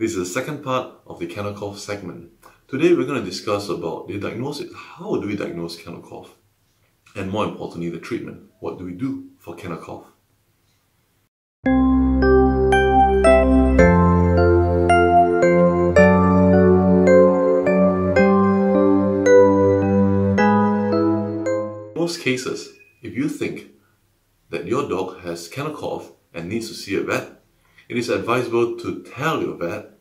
This is the second part of the kennel cough segment. Today we're going to discuss about the diagnosis. How do we diagnose kennel cough? And more importantly, the treatment. What do we do for kennel cough? In most cases, if you think that your dog has kennel cough and needs to see a vet, it is advisable to tell your vet,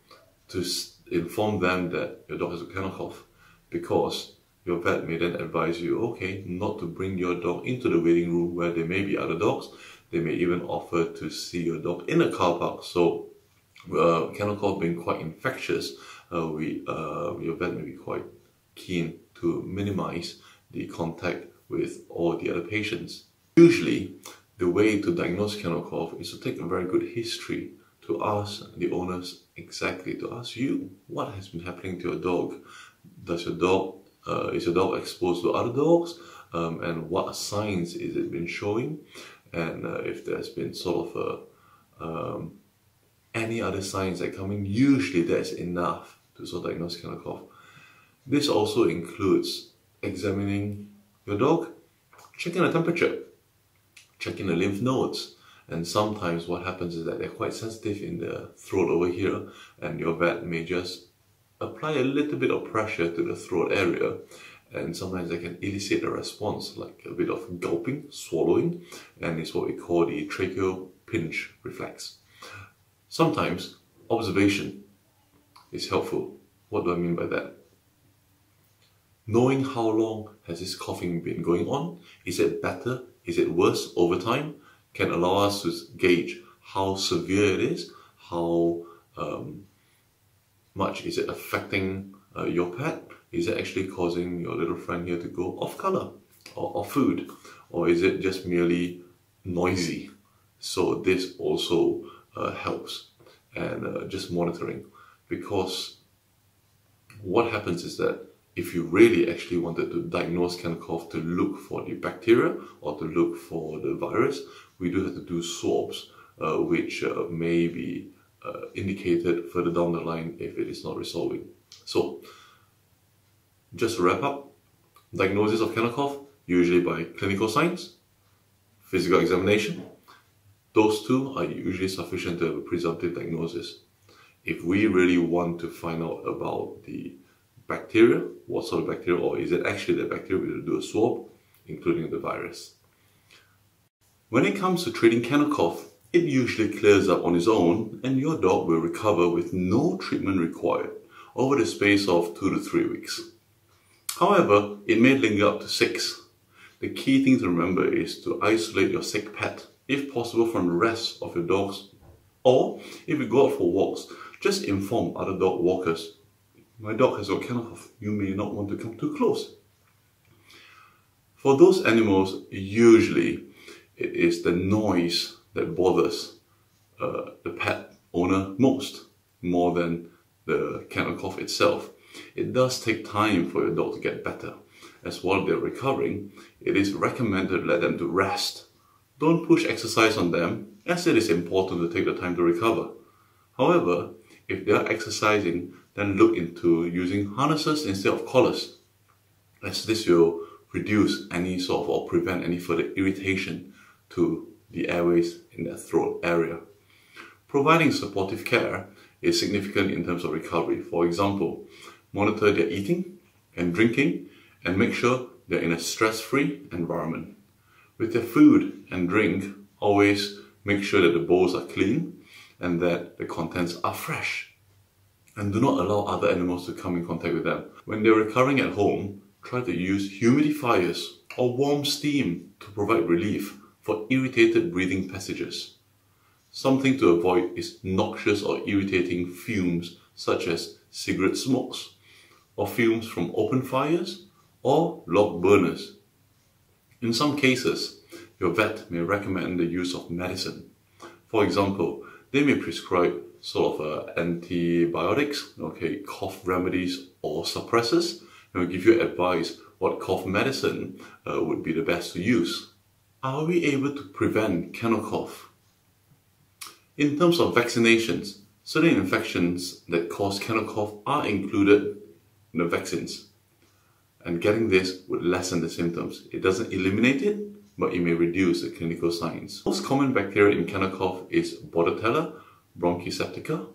to inform them that your dog has a kennel cough, because your vet may then advise you, okay, not to bring your dog into the waiting room where there may be other dogs. They may even offer to see your dog in a car park. So kennel cough being quite infectious, your vet may be quite keen to minimize the contact with all the other patients. Usually, the way to diagnose kennel cough is to take a very good history, to ask the owners exactly, to ask you what has been happening to your dog. Does your dog, is your dog exposed to other dogs? And what signs is it been showing? And if there's been sort of any other signs that come in, usually that's enough to sort of diagnose kennel cough. This also includes examining your dog, checking the temperature, checking the lymph nodes, and sometimes what happens is that they're quite sensitive in the throat over here, and your vet may just apply a little bit of pressure to the throat area, and sometimes they can elicit a response like a bit of gulping, swallowing, and it's what we call the tracheal pinch reflex. Sometimes observation is helpful. What do I mean by that? Knowing how long has this coughing been going on, is it better, is it worse over time, can allow us to gauge how severe it is, how much is it affecting your pet, is it actually causing your little friend here to go off color or off food, or is it just merely noisy? So this also helps, and just monitoring, because what happens is that if you really actually wanted to diagnose kennel cough, to look for the bacteria or to look for the virus, we do have to do swabs, which may be indicated further down the line if it is not resolving. So, just to wrap up, diagnosis of kennel cough, usually by clinical signs, physical examination. Those two are usually sufficient to have a presumptive diagnosis. If we really want to find out about the bacteria, what sort of bacteria, or is it actually the bacteria, we do a swab, including the virus. When it comes to treating kennel cough, it usually clears up on its own and your dog will recover with no treatment required over the space of 2 to 3 weeks. However, it may linger up to 6. The key thing to remember is to isolate your sick pet, if possible, from the rest of your dogs, or if you go out for walks, just inform other dog walkers, my dog has got kennel cough, you may not want to come too close. For those animals, usually it is the noise that bothers the pet owner most, more than the kennel cough itself. It does take time for your dog to get better, as while they're recovering, it is recommended to let them to rest. Don't push exercise on them, as it is important to take the time to recover. However, if they are exercising, then look into using harnesses instead of collars, as this will reduce any sort of, or prevent any further irritation to the airways in their throat area. Providing supportive care is significant in terms of recovery. For example, monitor their eating and drinking and make sure they're in a stress-free environment. With their food and drink, always make sure that the bowls are clean and that the contents are fresh, and do not allow other animals to come in contact with them. When they're recovering at home, try to use humidifiers or warm steam to provide relief for irritated breathing passages. Something to avoid is noxious or irritating fumes, such as cigarette smokes, or fumes from open fires or log burners. In some cases, your vet may recommend the use of medicine. For example, they may prescribe sort of antibiotics, okay, cough remedies or suppressors, and will give you advice what cough medicine would be the best to use. Are we able to prevent kennel cough? In terms of vaccinations, Certain infections that cause kennel cough are included in the vaccines, and getting this would lessen the symptoms. It doesn't eliminate it, but it may reduce the clinical signs. The most common bacteria in kennel cough is Bordetella Bronchiseptica,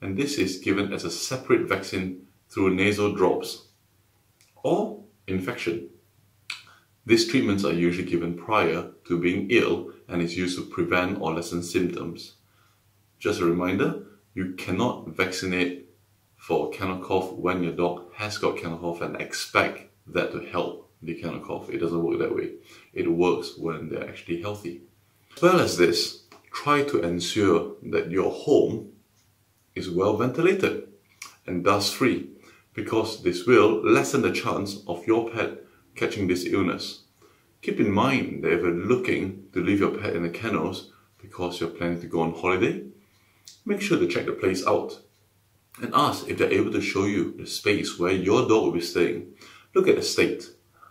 and this is given as a separate vaccine through nasal drops or infection. These treatments are usually given prior to being ill and is used to prevent or lessen symptoms. Just a reminder, you cannot vaccinate for kennel cough when your dog has got kennel cough and expect that to help the kennel cough. It doesn't work that way. It works when they're actually healthy. As well as this, try to ensure that your home is well ventilated and dust free, because this will lessen the chance of your pet catching this illness. Keep in mind that if you're looking to leave your pet in the kennels because you're planning to go on holiday, make sure to check the place out and ask if they're able to show you the space where your dog will be staying. Look at the state,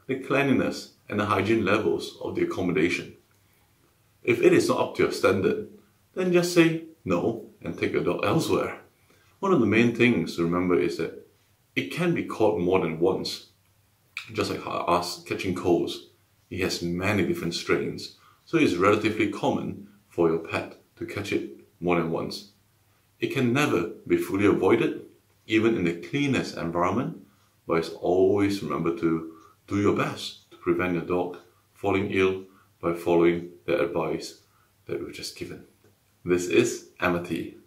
the cleanliness and the hygiene levels of the accommodation. If it is not up to your standard, then just say no and take your dog elsewhere. One of the main things to remember is that it can be caught more than once. Just like us catching colds, it has many different strains, so it's relatively common for your pet to catch it more than once. It can never be fully avoided, even in the cleanest environment, but it's always remember to do your best to prevent your dog falling ill by following the advice that we've just given. This is Amity.